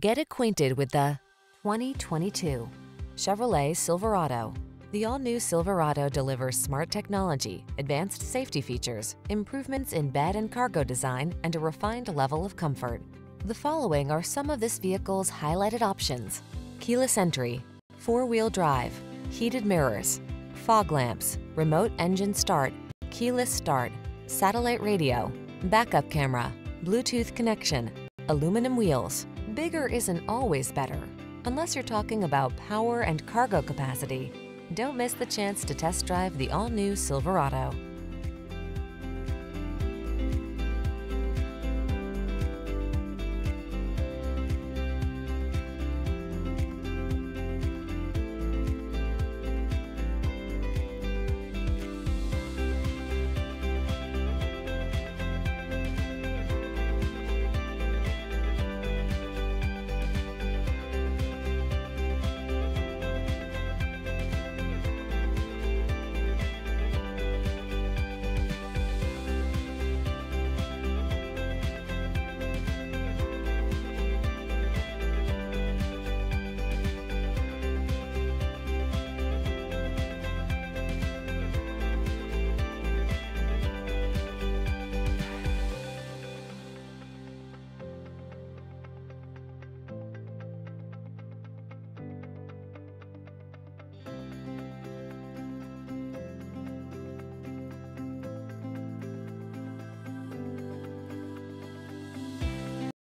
Get acquainted with the 2022 Chevrolet Silverado. The all-new Silverado delivers smart technology, advanced safety features, improvements in bed and cargo design, and a refined level of comfort. The following are some of this vehicle's highlighted options: keyless entry, four-wheel drive, heated mirrors, fog lamps, remote engine start, keyless start, satellite radio, backup camera, Bluetooth connection, aluminum wheels. Bigger isn't always better, unless you're talking about power and cargo capacity. Don't miss the chance to test drive the all-new Silverado.